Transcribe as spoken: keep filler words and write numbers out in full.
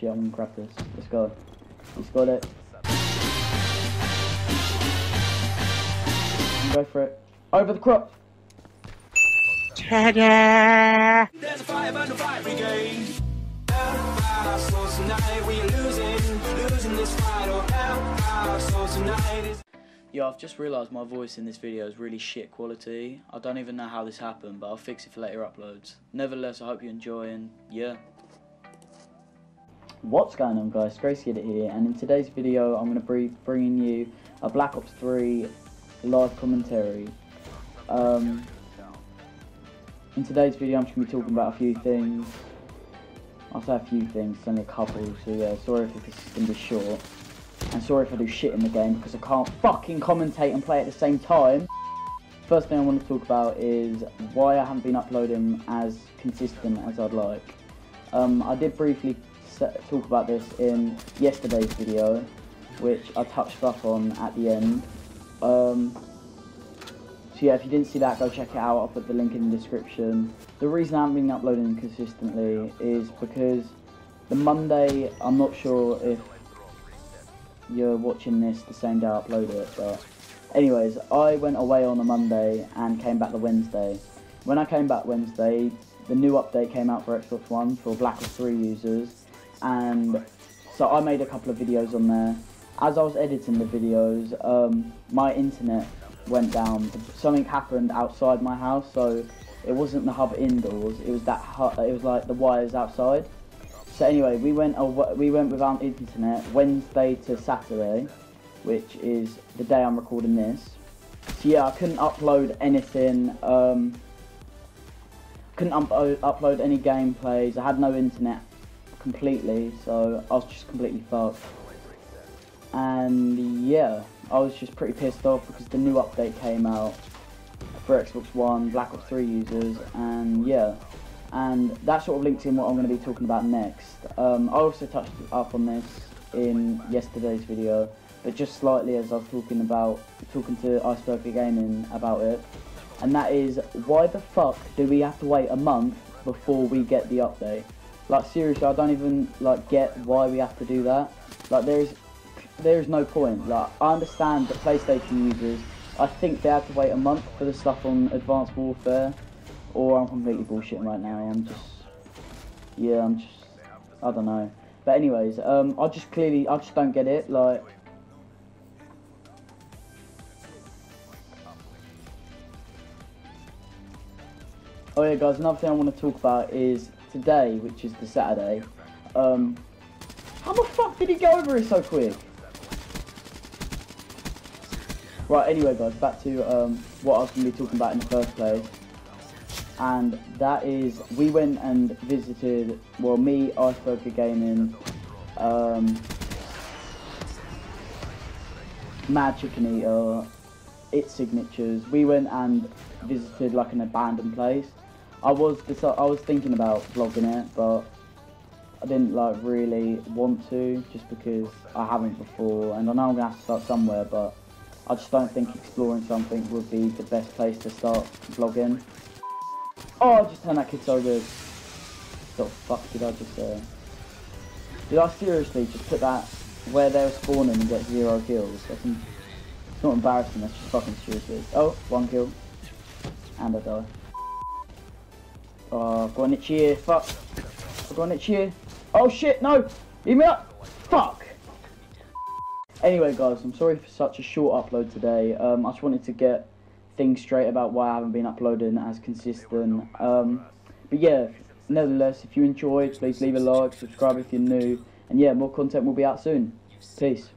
shit, I'm gonna grab this. Let's go. He's got it. Go for it. Over the crop. Ta-da! There's a fire burn the fire brigade. Our souls tonight, we are losing, losing this fight. Our souls tonight is... Yo, I've just realised my voice in this video is really shit quality. I don't even know how this happened, but I'll fix it for later uploads. Nevertheless, I hope you enjoy, and yeah. What's going on, guys? ScraceeEdit here, and in today's video, I'm going to be bringing you a Black Ops three live commentary. Um, in today's video, I'm just going to be talking about a few things. I'll say a few things, only a couple, so yeah, sorry if this is going to be short. And sorry if I do shit in the game because I can't fucking commentate and play at the same time. First thing I want to talk about is why I haven't been uploading as consistent as I'd like. Um, I did briefly set, talk about this in yesterday's video, which I touched up on at the end. Um, so yeah, if you didn't see that, go check it out. I'll put the link in the description. The reason I haven't been uploading consistently is because the Monday, I'm not sure if you're watching this the same day I uploaded it, but anyways, I went away on a Monday and came back the Wednesday. When I came back Wednesday, the new update came out for Xbox One for Black Ops three users, and so I made a couple of videos on there. As I was editing the videos, um, my internet went down. Something happened outside my house, so it wasn't the hub indoors. It was that hub, it was like the wires outside. So anyway, we went away, we went without internet Wednesday to Saturday, which is the day I'm recording this. So yeah, I couldn't upload anything, um, couldn't up upload any gameplays, I had no internet completely, so I was just completely fucked. And yeah, I was just pretty pissed off because the new update came out for Xbox One, Black Ops three users, and yeah. And that sort of links in what I'm going to be talking about next. Um, I also touched up on this in yesterday's video, but just slightly as I was talking about talking to Iceberger Gaming about it, and that is why the fuck do we have to wait a month before we get the update? Like seriously, I don't even like get why we have to do that. Like there is there is no point. Like I understand that PlayStation users, I think they have to wait a month for the stuff on Advanced Warfare. Or I'm completely bullshitting right now, I'm just, yeah, I'm just, I don't know. But anyways, um, I just clearly, I just don't get it, like. Oh yeah guys, another thing I want to talk about is today, which is the Saturday. Um, how the fuck did he go over it so quick? Right, anyway guys, back to um, what I was going to be talking about in the first place. And that is, we went and visited, well me, Iceberger Gaming, um, Mad Chicken Eater, its signatures. We went and visited like an abandoned place. I was I was thinking about vlogging it, but I didn't like really want to, just because I haven't before, and I know I'm gonna have to start somewhere, but I just don't think exploring something would be the best place to start vlogging. Oh, I just turned that kid so good. What the fuck did I just say? Did I seriously just put that where they were spawning and get zero kills? That's in, it's not embarrassing, that's just fucking stupid. Oh, one kill. And I die. Oh, I've got an itch here, fuck. I've got an itch here. Oh shit, no! Leave me up! Fuck! Anyway guys, I'm sorry for such a short upload today. Um, I just wanted to get things straight about why I haven't been uploading as consistent, um, but yeah, nevertheless, if you enjoyed, please leave a like, subscribe if you're new, and yeah, more content will be out soon. Peace.